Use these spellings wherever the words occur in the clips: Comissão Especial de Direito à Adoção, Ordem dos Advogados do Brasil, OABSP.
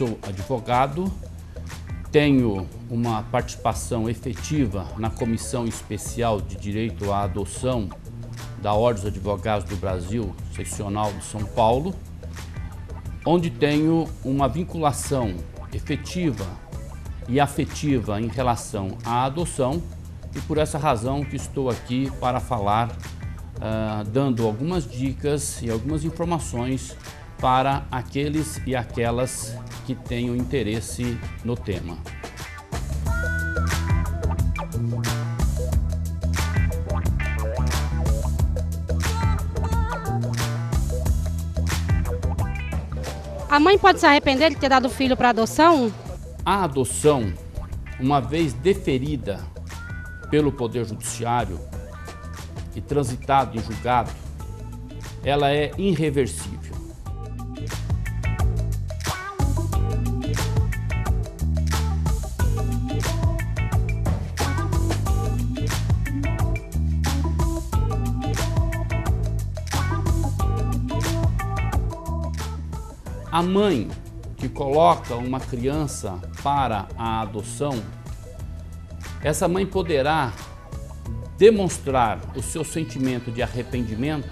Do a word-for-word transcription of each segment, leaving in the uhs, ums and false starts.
sou advogado, tenho uma participação efetiva na Comissão Especial de Direito à Adoção da Ordem dos Advogados do Brasil, seccional de São Paulo, onde tenho uma vinculação efetiva e afetiva em relação à adoção, e por essa razão que estou aqui para falar, uh, dando algumas dicas e algumas informações para aqueles e aquelas que tenham interesse no tema. A mãe pode se arrepender de ter dado o filho para adoção? A adoção, uma vez deferida pelo Poder Judiciário e transitado em julgado, ela é irreversível. A mãe que coloca uma criança para a adoção, essa mãe poderá demonstrar o seu sentimento de arrependimento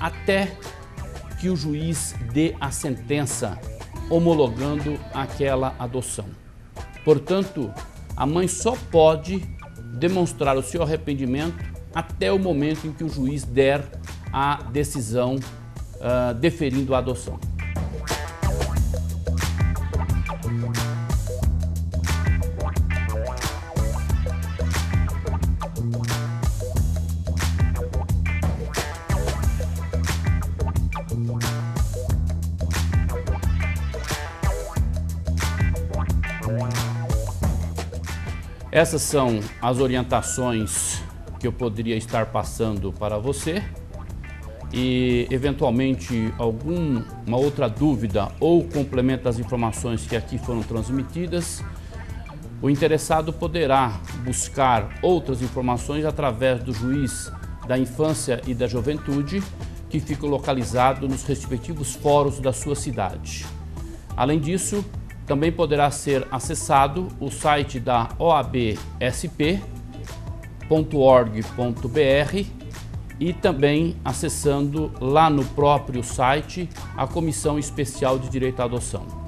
até que o juiz dê a sentença homologando aquela adoção. Portanto, a mãe só pode demonstrar o seu arrependimento até o momento em que o juiz der a decisão, uh, deferindo a adoção. Essas são as orientações que eu poderia estar passando para você, e eventualmente alguma outra dúvida ou complemento das informações que aqui foram transmitidas, o interessado poderá buscar outras informações através do juiz da infância e da juventude, que fica localizado nos respectivos fóruns da sua cidade. Além disso, também poderá ser acessado o site da o a b s p ponto org ponto b r e também acessando lá no próprio site a Comissão Especial de Direito à Adoção.